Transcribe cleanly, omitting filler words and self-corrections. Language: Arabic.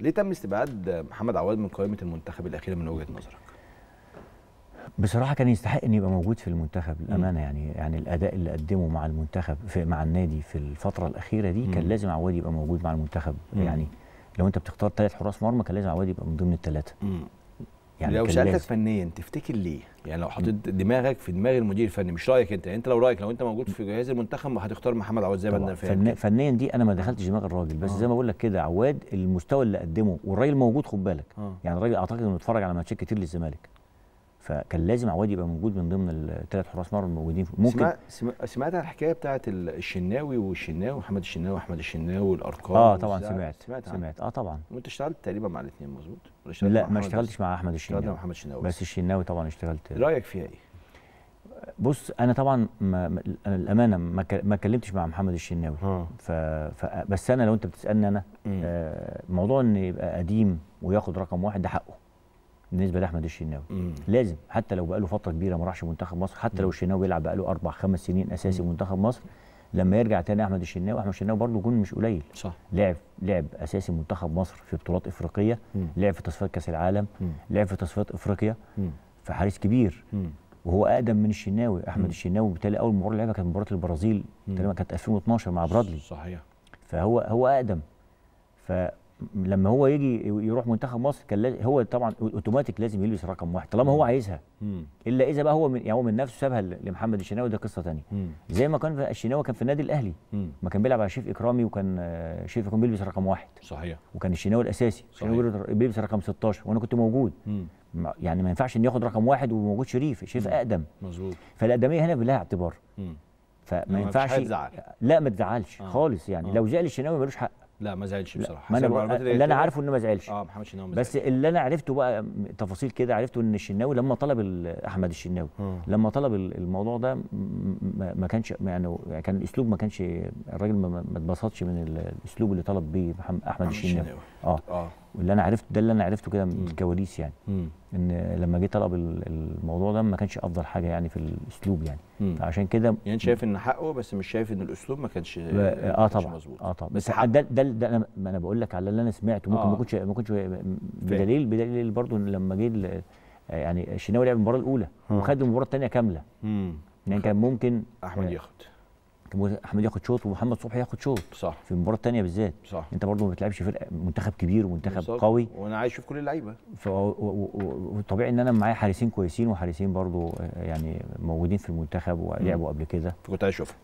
ليه تم استبعاد محمد عواد من قائمه المنتخب الاخيره من وجهه نظرك؟ بصراحه كان يستحق ان يبقى موجود في المنتخب الامانه، يعني الاداء اللي قدمه مع المنتخب مع النادي في الفتره الاخيره دي كان لازم عواد يبقى موجود مع المنتخب. يعني لو انت بتختار 3 حراس مرمى كان لازم عواد يبقى من ضمن ال3. يعني لو سالتك فنيا تفتكر ليه؟ يعني لو حطيت دماغك في دماغ المدير الفني، مش رايك انت، يعني انت لو انت موجود في جهاز المنتخب ما هتختار محمد عواد زي ما انا فاهم. فنيا دي انا ما دخلتش دماغ الراجل، بس زي ما بقول لك كده عواد المستوى اللي قدمه والراجل موجود، خد بالك. يعني الراجل اعتقد انه اتفرج على ماتشات كتير للزمالك، فكان لازم عواد يبقى موجود من ضمن ال3 حراس مرمى الموجودين. ممكن سمعت عن الحكايه بتاعه الشناوي محمد الشناوي واحمد الشناوي والارقام؟ طبعا سمعت. طبعا. وانت اشتغلت تقريبا مع الاثنين مظبوط؟ لا، ما اشتغلتش مع احمد الشناوي، اشتغلت مع محمد الشناوي بس. الشناوي طبعا اشتغلت. رايك فيها ايه؟ بص انا طبعا الامانه ما كلمتش مع محمد الشناوي. بس انا لو انت بتسالني انا موضوع ان يبقى قديم وياخد رقم 1 ده حقه بالنسبه لاحمد الشناوي. لازم، حتى لو بقاله فتره كبيره ما راحش منتخب مصر، حتى لو الشناوي بيلعب بقاله 4-5 سنين اساسي منتخب مصر، لما يرجع تاني احمد الشناوي برضه جون مش قليل. صح، لعب اساسي منتخب مصر في بطولات افريقيه، لعب في تصفيات كاس العالم، لعب في تصفيات افريقيا، فحارس كبير. وهو اقدم من الشناوي، احمد الشناوي بالتالي اول مباراه لعبها كانت مباراه البرازيل تقريبا، كانت 2012 مع برادلي. صحيح، فهو اقدم. لما هو يجي يروح منتخب مصر كان هو طبعا اوتوماتيك لازم يلبس رقم 1 طالما هو عايزها، الا اذا بقى هو من نفسه سابها لمحمد الشناوي، ده قصه ثانيه. زي ما كان الشناوي كان في النادي الاهلي، ما كان بيلعب على شريف اكرامي، وكان شريف اكرامي بيلبس رقم 1. صحيح، وكان الشناوي الاساسي، الشناوي بيلبس رقم 16 وانا كنت موجود. يعني ما ينفعش ان ياخد رقم 1 وموجود شريف اقدم. مظبوط، فالاقدميه هنا بلا اعتبار، فما ينفعش لا ما تزعلش خالص. يعني لو زعل الشناوي ملوش حق. لا ما زعلش بصراحه، اللي انا عارفه انه ما زعلش. محمد الشناوي بس اللي انا عرفته بقى تفاصيل كده، عرفته ان الشناوي لما طلب احمد الشناوي لما طلب الموضوع ده ما كانش، يعني كان الاسلوب ما كانش، الراجل ما اتبسطش من الاسلوب اللي طلب بيه احمد الشناوي. واللي انا عرفته ده، اللي انا عرفته كده من الكواليس، يعني ان لما جه طلب الموضوع ده ما كانش افضل حاجه يعني في الاسلوب، يعني عشان كده يعني شايف ان حقه، بس مش شايف ان الاسلوب ما كانش مظبوط. طبعا، بس ده انا بقول لك على اللي انا سمعته، ممكن ما كنتش بدليل برضه لما جه يعني الشناوي لعب المباراه الاولى وخد المباراه الثانيه كامله. يعني كان ممكن احمد ياخد شوط ومحمد صبحي ياخد شوط. صح، في المباراه الثانيه بالذات. صح، انت برضه ما بتلعبش فرقه منتخب كبير ومنتخب قوي، وانا عايز اشوف كل اللعيبه، وطبيعي ان انا معايا حارسين كويسين وحارسين برضه يعني موجودين في المنتخب ولعبوا قبل كده، فكنت عايز اشوفهم.